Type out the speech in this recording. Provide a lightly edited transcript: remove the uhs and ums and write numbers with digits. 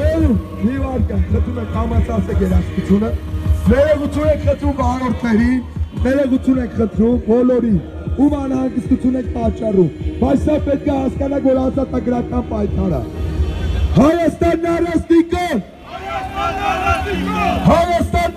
Ձեր նիվարկը խտում է կամացած երաշխությունը, ներեգություն եք խտրում վարորդներին, ներեգություն եք խտրում բոլորին, ում անհանգստություն եք պատճառում, բայց սա պետք է հասկանանք, որ ազատագրական պայքար է։ Հայաստանն առանց Նիկոլ, Հայաստանն առանց Նիկոլ, Հայաստան